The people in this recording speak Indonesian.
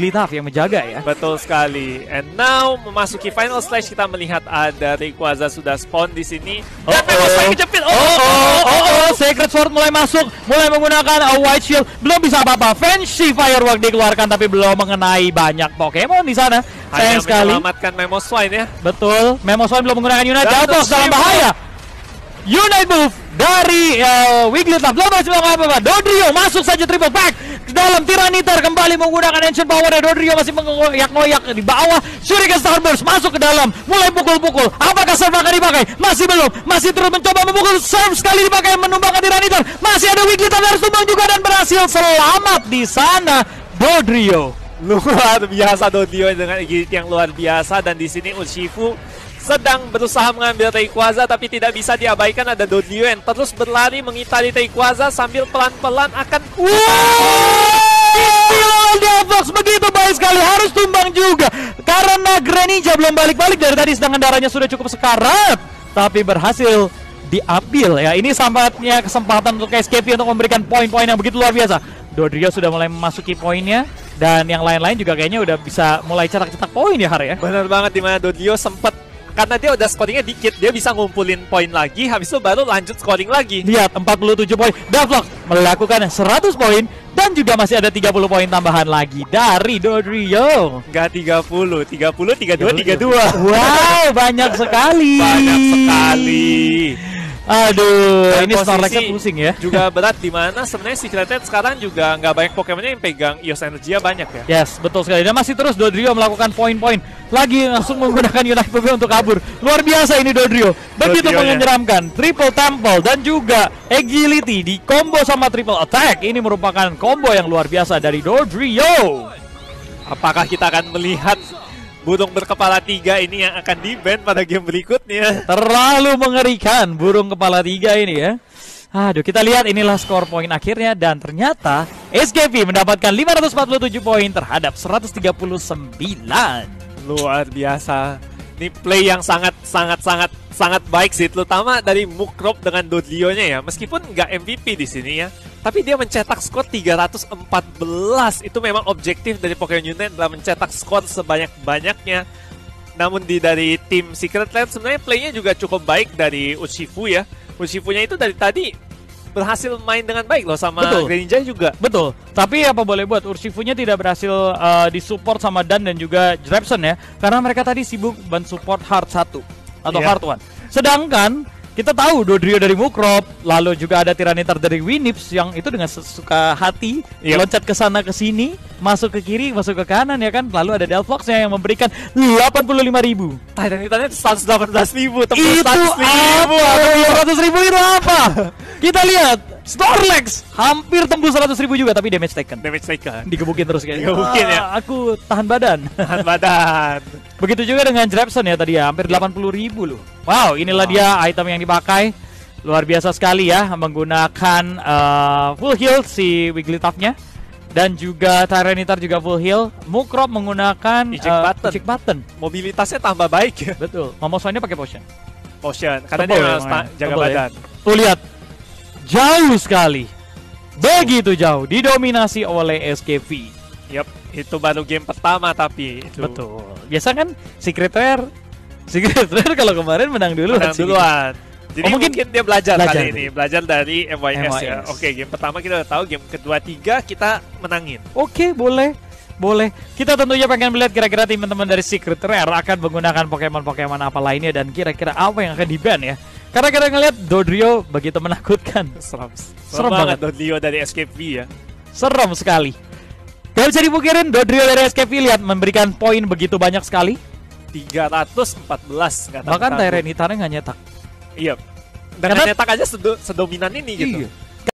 Wigglytuff yang menjaga ya. Betul sekali. And now memasuki final stage, kita melihat ada Rayquaza sudah spawn di sini. Secret Sword mulai masuk, mulai menggunakan White Shield, belum bisa apa-apa. Fancy Firework dikeluarkan tapi belum mengenai banyak Pokemon di sana. Sayang sekali. Menyelamatkan Mamoswine ya. Betul. Mamoswine belum menggunakan Unite. Delphox dalam bahaya. Unite move dari Wigglytuff. Belum berhasil apa-apa. Dodrio masuk saja triple back dalam Tyranitar, kembali menggunakan Ancient Power. Dodrio masih mengoyak-ngoyak di bawah. Shurikens Starburst masuk ke dalam, mulai pukul-pukul. Apakah serve akan dipakai? Masih belum, masih terus mencoba memukul. Serve sekali dipakai, menumbangkan Tyranitar. Masih ada Wigglytuff harus tumbang juga, dan berhasil selamat di sana Dodrio. Luar biasa Dodrio dengan gigit yang luar biasa. Dan di sini Ushifu sedang berusaha mengambil Rayquaza, tapi tidak bisa diabaikan ada Dodrio yang terus berlari mengitari Rayquaza sambil pelan-pelan akan... Delphox begitu baik sekali, harus tumbang juga karena Greninja belum balik-balik dari tadi, sedangkan darahnya sudah cukup sekarat, tapi berhasil diambil ya. Ini sampatnya kesempatan untuk SKP untuk memberikan poin-poin yang begitu luar biasa. Dodrio sudah mulai memasuki poinnya, dan yang lain-lain juga kayaknya udah bisa mulai cetak-cetak poin ya, Har ya. Benar banget, dimana Dodrio sempat, karena dia udah scoringnya dikit, dia bisa ngumpulin poin lagi, habis itu baru lanjut scoring lagi. Lihat, 47 poin. Davlog melakukan 100 poin, dan juga masih ada 30 poin tambahan lagi dari Dodrio. Enggak 30, 30, 32, 32. Wow, banyak sekali. Banyak sekali. Aduh, dan ini Storlex-nya pusing ya. Juga berat, dimana sebenarnya Secret Rare sekarang juga nggak banyak Pokemon-nya yang pegang Eos Energia banyak ya. Yes, betul sekali. Dan masih terus Dodrio melakukan poin-poin. Lagi langsung menggunakan Unite PB untuk kabur. Luar biasa ini Dodrio. Begitu menyeramkan. Triple Temple dan juga Agility di combo sama Triple Attack. Ini merupakan combo yang luar biasa dari Dodrio. Apakah kita akan melihat burung berkepala tiga ini yang akan di-ban pada game berikutnya? Terlalu mengerikan burung kepala tiga ini ya. Aduh, kita lihat inilah skor poin akhirnya. Dan ternyata SKP mendapatkan 547 poin terhadap 139. Luar biasa. Ini play yang sangat baik sih, terutama dari MukRob dengan Dodrio-nya ya. Meskipun nggak MVP di sini ya, tapi dia mencetak skor 314. Itu memang objektif dari Pokemon Unite adalah mencetak skor sebanyak-banyaknya. Namun dari tim Secret Land sebenarnya play-nya juga cukup baik dari Ushifu ya. Ushifu-nya itu dari tadi berhasil main dengan baik loh sama Greninja juga. Betul. Tapi apa boleh buat, Ushifu-nya tidak berhasil disupport sama Dan juga Drebson ya, karena mereka tadi sibuk mensupport Hard 1 atau Hard 1. Sedangkan kita tahu Dodrio dari MukRob, lalu juga ada Tyranitar dari Winips yang itu dengan suka hati loncat ke sana ke sini, masuk ke kiri, masuk ke kanan ya kan. Lalu ada Delphox yang memberikan 85.000. Tyranitarnya 118.000, tembus 100.000 itu apa? Kita lihat Storlex hampir tembus 100.000 juga, tapi damage taken. Digebukin terus kayaknya. Digebukin ya. Aku tahan badan. Tahan badan. Begitu juga dengan Drapson ya tadi ya, hampir 80.000 loh. Wow, inilah dia item yang dipakai. Luar biasa sekali ya, menggunakan full heal si Wigglytuff-nya. Dan juga Tyranitar juga full heal. MukRob menggunakan magic button. Mobilitasnya tambah baik ya. Betul. Mamoswine-nya pakai potion. Potion, karena dia harus jaga badan. Ya. Tuh lihat. Jauh sekali, begitu jauh, didominasi oleh SKP. Yap, itu baru game pertama tapi itu. Betul. Biasa kan Secret Rare kalau kemarin menang duluan. Jadi mungkin dia belajar kali ini, belajar dari MYS ya. Oke, game pertama kita udah tahu, game kedua tiga kita menangin. Oke, boleh. Kita tentunya pengen melihat kira-kira teman-teman dari Secret Rare akan menggunakan Pokemon apa lainnya, dan kira-kira apa yang akan di-ban ya. Karena kadang ngeliat Dodrio begitu menakutkan. Serem banget Dodrio dari SKP ya. Serem sekali. Gak bisa dipikirin, Dodrio dari SKP lihat memberikan poin begitu banyak sekali. 314. Bahkan Tyranitarnya nggak nyetak. Iya. Dan nyetak aja sedominan ini gitu. Iya.